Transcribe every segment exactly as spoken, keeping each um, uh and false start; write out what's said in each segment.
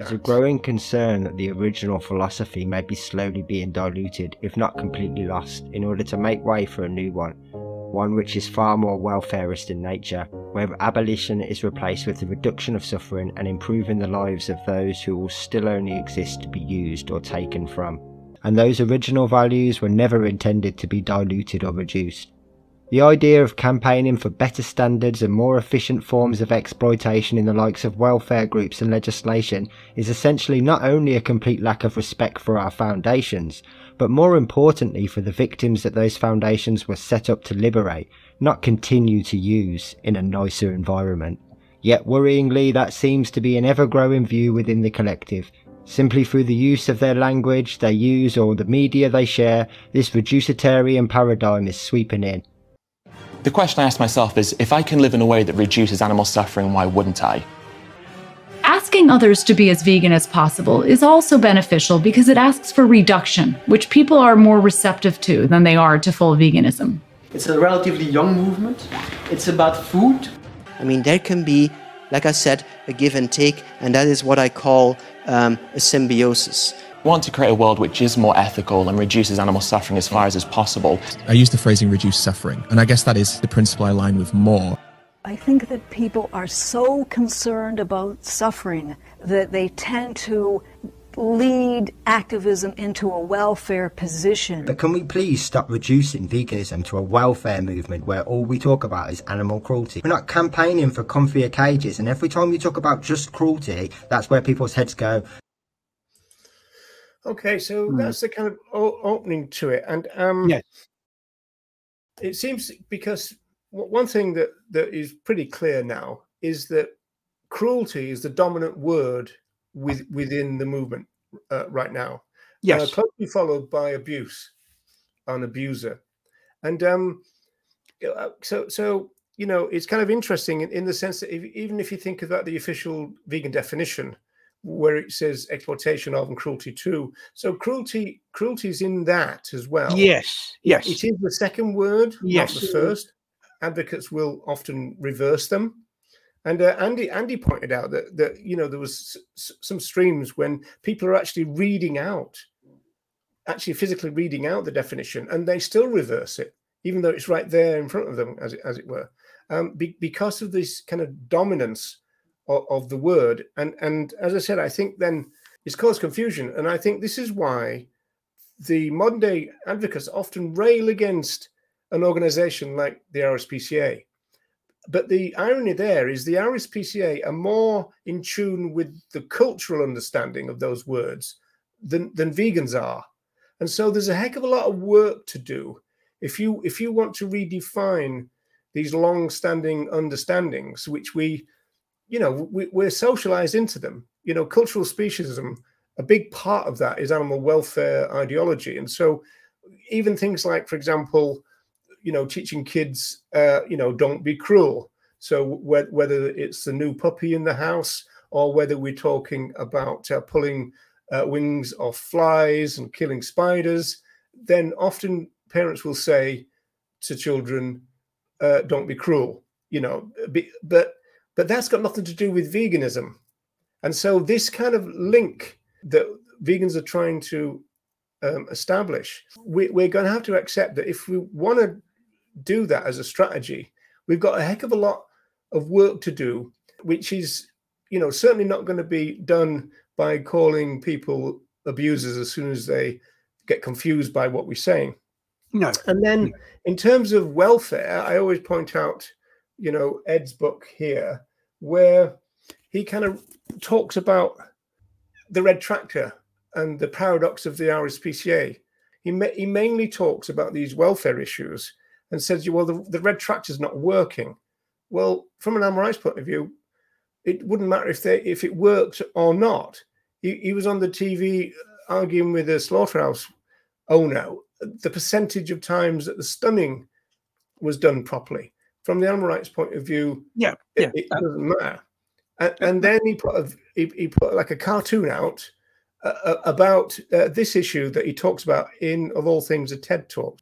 There's a growing concern that the original philosophy may be slowly being diluted, if not completely lost, in order to make way for a new one, one which is far more welfarist in nature, where abolition is replaced with the reduction of suffering and improving the lives of those who will still only exist to be used or taken from. And those original values were never intended to be diluted or reduced. The idea of campaigning for better standards and more efficient forms of exploitation in the likes of welfare groups and legislation is essentially not only a complete lack of respect for our foundations, but more importantly for the victims that those foundations were set up to liberate, not continue to use in a nicer environment. Yet worryingly, that seems to be an ever-growing view within the collective. Simply through the use of their language, their use, or the media they share, this reducitarian paradigm is sweeping in. The question I ask myself is, if I can live in a way that reduces animal suffering, why wouldn't I? Asking others to be as vegan as possible is also beneficial because it asks for reduction, which people are more receptive to than they are to full veganism. It's a relatively young movement. It's about food. I mean, there can be, like I said, a give and take, and that is what I call um, a symbiosis. We want to create a world which is more ethical and reduces animal suffering as far as is possible. I use the phrasing reduce suffering, and I guess that is the principle I align with more. I think that people are so concerned about suffering that they tend to lead activism into a welfare position. But can we please stop reducing veganism to a welfare movement where all we talk about is animal cruelty? We're not campaigning for comfier cages, and every time you talk about just cruelty, that's where people's heads go. Okay, so mm. that's the kind of opening to it, and um, yes. It seems, because one thing that that is pretty clear now is that cruelty is the dominant word with, within the movement uh, right now. Yes, uh, closely followed by abuse, an abuser, and um, so so you know it's kind of interesting in, in the sense that if, even if you think about the official vegan definition, where it says exploitation of and cruelty to. So cruelty, cruelty is in that as well. Yes, yes. It is the second word, yes. Not the first. Advocates will often reverse them. And uh, Andy, Andy pointed out that, that you know, there was s some streams when people are actually reading out, actually physically reading out the definition, and they still reverse it, even though it's right there in front of them, as it, as it were, um, be because of this kind of dominance of the word. And and as I said, I think then it's caused confusion, and I think this is why the modern day advocates often rail against an organization like the R S P C A. But the irony there is the R S P C A are more in tune with the cultural understanding of those words than, than vegans are, and so there's a heck of a lot of work to do if you if you want to redefine these long-standing understandings, which we you know, we, we're socialized into them. You know, cultural speciesism, a big part of that is animal welfare ideology. And so even things like, for example, you know, teaching kids, uh, you know, don't be cruel. So wh whether it's the new puppy in the house or whether we're talking about uh, pulling uh, wings off flies and killing spiders, then often parents will say to children, uh, don't be cruel, you know, be, but But that's got nothing to do with veganism. And so this kind of link that vegans are trying to um, establish, we, we're going to have to accept that if we want to do that as a strategy, we've got a heck of a lot of work to do, which is, you know, certainly not going to be done by calling people abusers as soon as they get confused by what we're saying. No. And then in terms of welfare, I always point out, you know, Ed's book here, where he kind of talks about the red tractor and the paradox of the R S P C A. He, ma he mainly talks about these welfare issues and says, well, the, the red tractor's not working. Well, from an animal rights point of view, it wouldn't matter if, they, if it worked or not. He, he was on the T V arguing with a slaughterhouse owner the percentage of times that the stunning was done properly. From the animal rights point of view, yeah, yeah. It, it doesn't matter. And, and then he put a, he, he put like a cartoon out uh, about uh, this issue that he talks about in, of all things, a TED talk.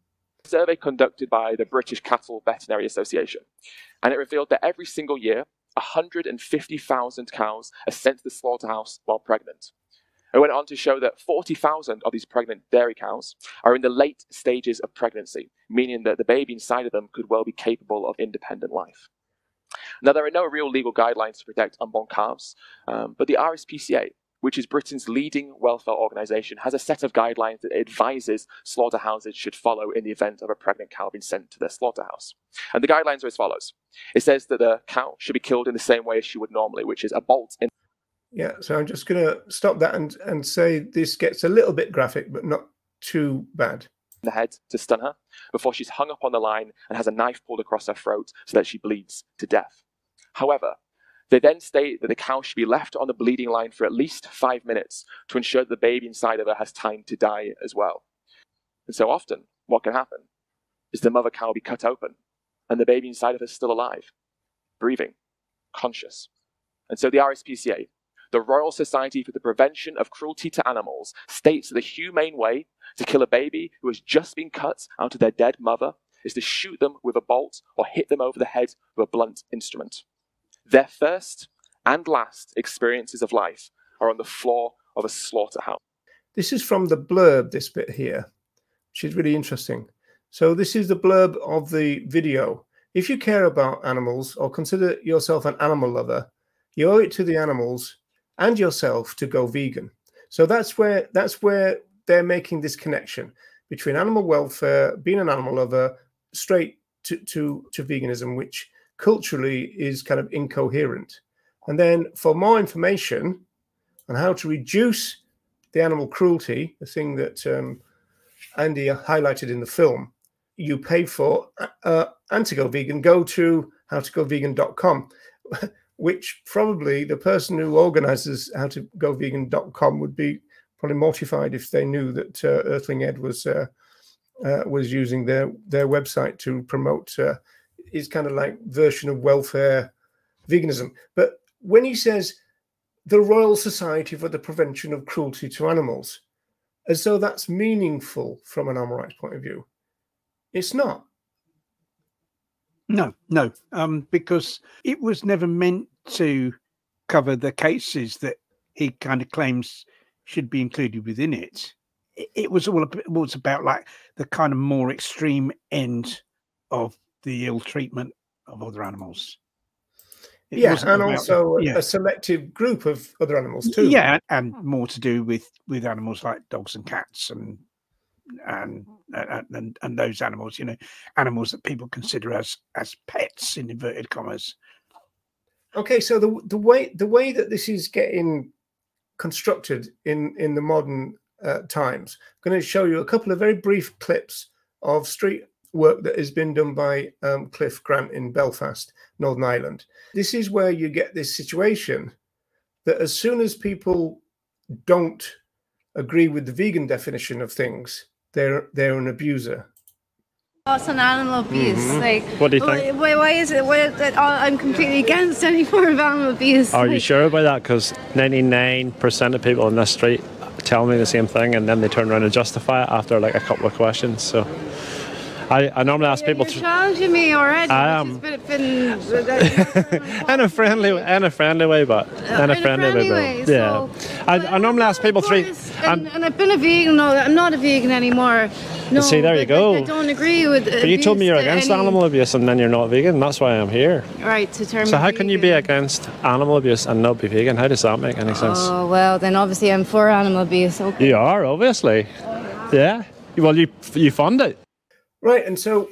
A survey conducted by the British Cattle Veterinary Association, and it revealed that every single year one hundred fifty thousand cows are sent to the slaughterhouse while pregnant. It went on to show that forty thousand of these pregnant dairy cows are in the late stages of pregnancy, meaning that the baby inside of them could well be capable of independent life. Now, there are no real legal guidelines to protect unborn calves, um, but the R S P C A, which is Britain's leading welfare organisation, has a set of guidelines that it advises slaughterhouses should follow in the event of a pregnant cow being sent to their slaughterhouse. And the guidelines are as follows. It says that the cow should be killed in the same way as she would normally, which is a bolt in. Yeah, so I'm just going to stop that and, and say this gets a little bit graphic, but not too bad. The head to stun her before she's hung up on the line and has a knife pulled across her throat so that she bleeds to death. However, they then state that the cow should be left on the bleeding line for at least five minutes to ensure that the baby inside of her has time to die as well. And so often, what can happen is the mother cow will be cut open and the baby inside of her is still alive, breathing, conscious. And so the R S P C A, the Royal Society for the Prevention of Cruelty to Animals, states that the humane way to kill a baby who has just been cut out of their dead mother is to shoot them with a bolt or hit them over the head with a blunt instrument. Their first and last experiences of life are on the floor of a slaughterhouse. This is from the blurb, this bit here, which is really interesting. So this is the blurb of the video. If you care about animals or consider yourself an animal lover, you owe it to the animals and yourself to go vegan. So that's where, that's where they're making this connection between animal welfare, being an animal lover, straight to, to, to veganism, which culturally is kind of incoherent. And then for more information on how to reduce the animal cruelty, the thing that um, Andy highlighted in the film, you pay for uh, and to go vegan, go to how to go vegan dot com, which probably the person who organises how to go vegan dot com would be probably mortified if they knew that uh, Earthling Ed was uh, uh, was using their, their website to promote uh, is kind of like version of welfare veganism. But when he says the Royal Society for the Prevention of Cruelty to Animals, as though that's meaningful from an animal rights point of view, it's not. No, no, um, because it was never meant to cover the cases that he kind of claims should be included within it. It, it was all about, was about like the kind of more extreme end of the ill treatment of other animals. It yeah, and also yeah. a selective group of other animals too. Yeah, and more to do with with animals like dogs and cats and and and and those animals, you know, animals that people consider as as pets in inverted commas. Okay, so the the way the way that this is getting constructed in in the modern uh, times, I'm going to show you a couple of very brief clips of street work that has been done by um, Cliff Grant in Belfast, Northern Ireland. This is where you get this situation that as soon as people don't agree with the vegan definition of things, they're they're an abuser. Oh, it's an animal abuse. Mm-hmm. Like, what do you think? Why, why is it? Why, I'm completely against any form of animal abuse. Are like, you sure about that? Because ninety-nine percent of people on this street tell me the same thing, and then they turn around and justify it after like a couple of questions. So. I, I normally ask you're, people you're challenging me already. I am. Been, been, in a friendly, in a friendly way, but in a in friendly, friendly way. way so, yeah. I, I normally ask people three. And, and I've been a vegan. No, I'm not a vegan anymore. No. See, there you go. I, I don't agree with. But you told me you're against any... animal abuse, and then you're not vegan. That's why I'm here. Right to term. So how vegan. Can you be against animal abuse and not be vegan? How does that make any sense? Oh well, then obviously I'm for animal abuse. Okay. You are obviously. Oh, yeah. yeah. Well, you you fund it. Right, and so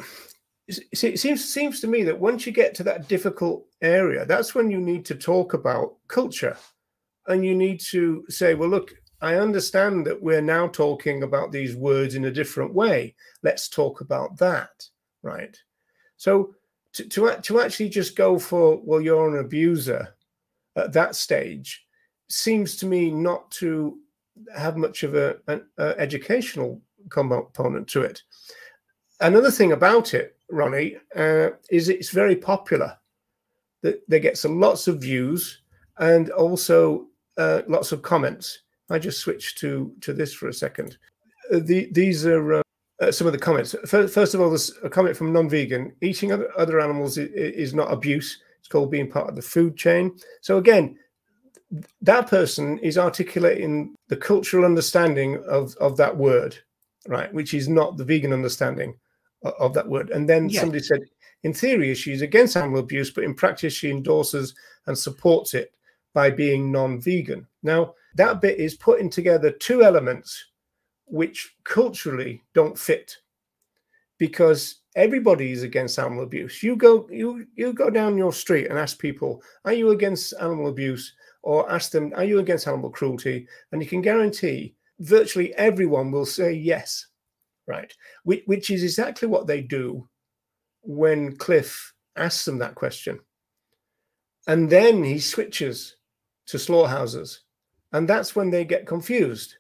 it seems seems to me that once you get to that difficult area, that's when you need to talk about culture, and you need to say, well, look, I understand that we're now talking about these words in a different way. Let's talk about that, right? So to to, to actually just go for, well, you're an abuser at that stage seems to me not to have much of a an a educational component to it. Another thing about it, Ronnie, uh, is it's very popular. That they get some lots of views and also uh, lots of comments. I just switched to to this for a second. Uh, the, these are uh, some of the comments. First, first of all, there's a comment from non-vegan: eating other, other animals is, is not abuse; It's called being part of the food chain. So again, that person is articulating the cultural understanding of, of that word, right, which is not the vegan understanding of, of that word. And then yeah. somebody said, in theory, she's against animal abuse, but in practice, she endorses and supports it by being non-vegan. Now, that bit is putting together two elements which culturally don't fit, because everybody is against animal abuse. You go, you, you go down your street and ask people, are you against animal abuse? Or ask them, are you against animal cruelty? And you can guarantee virtually everyone will say yes, right? Which, which is exactly what they do when Cliff asks them that question. And then he switches to slaughterhouses. And that's when they get confused,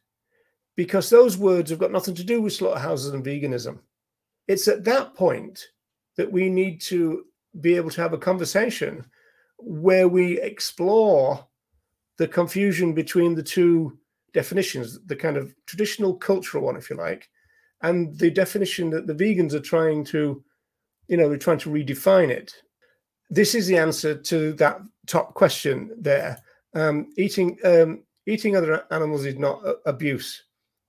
because those words have got nothing to do with slaughterhouses and veganism. It's at that point that we need to be able to have a conversation where we explore the confusion between the two definitions, the kind of traditional cultural one, if you like, and the definition that the vegans are trying to, you know, we're trying to redefine it. This is the answer to that top question there. Um, eating, um, eating other animals is not abuse.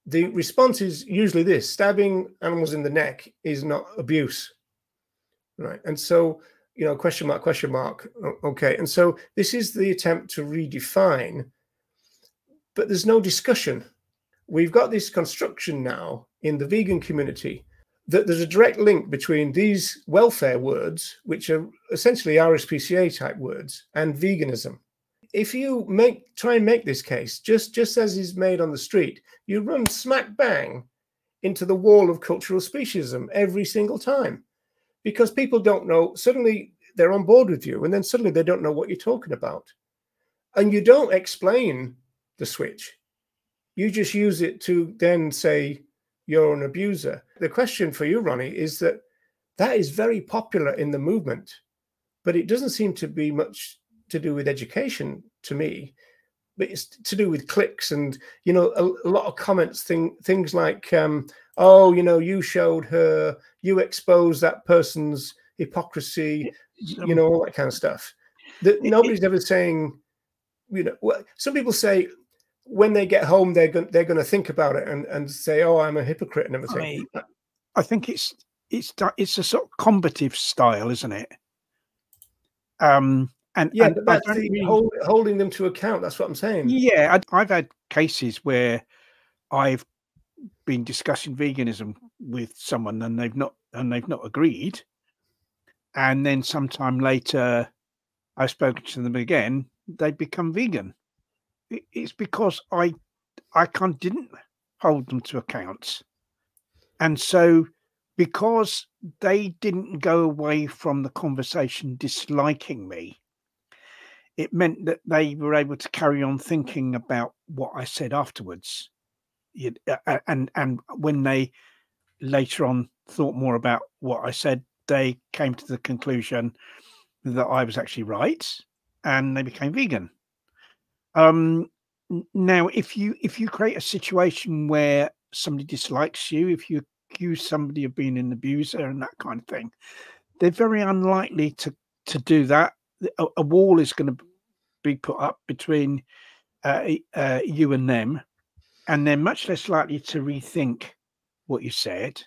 The response is usually this: stabbing animals in the neck is not abuse, right? And so, you know, question mark, question mark, okay. And so this is the attempt to redefine, but there's no discussion. We've got this construction now in the vegan community that there's a direct link between these welfare words, which are essentially R S P C A type words, and veganism. If you make try and make this case, just, just as is made on the street, you run smack bang into the wall of cultural speciesism every single time, because people don't know. Suddenly they're on board with you, and then suddenly they don't know what you're talking about. And you don't explain the switch. You just use it to then say you're an abuser. The question for you, Ronnie, is that that is very popular in the movement, but it doesn't seem to be much to do with education to me, but it's to do with clicks and, you know, a, a lot of comments, thing, things like, um, oh, you know, you showed her, you exposed that person's hypocrisy, you know, all that kind of stuff. That nobody's ever saying, you know, well, some people say when they get home, they're going they're going to think about it and, and say, oh, I'm a hypocrite and everything. I, I think it's, it's, it's a sort of combative style, isn't it? Um, And, yeah, and but that's the, mean, hold, holding them to account. That's what I'm saying. Yeah, I, I've had cases where I've been discussing veganism with someone, and they've not and they've not agreed. And then sometime later, I've spoken to them again. They become vegan. It, it's because I I kind of didn't hold them to account, and so because they didn't go away from the conversation disliking me, it meant that they were able to carry on thinking about what I said afterwards. And, and when they later on thought more about what I said, they came to the conclusion that I was actually right, and they became vegan. Um, now, if you, if you create a situation where somebody dislikes you, if you accuse somebody of being an abuser and that kind of thing, they're very unlikely to, to do that. A wall is going to be put up between uh, uh, you and them, and they're much less likely to rethink what you said.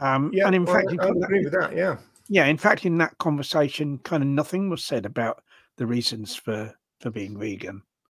Um, yeah, and in well, fact, I, I in agree that, with that. Yeah, yeah. In fact, in that conversation, kind of nothing was said about the reasons for for being vegan.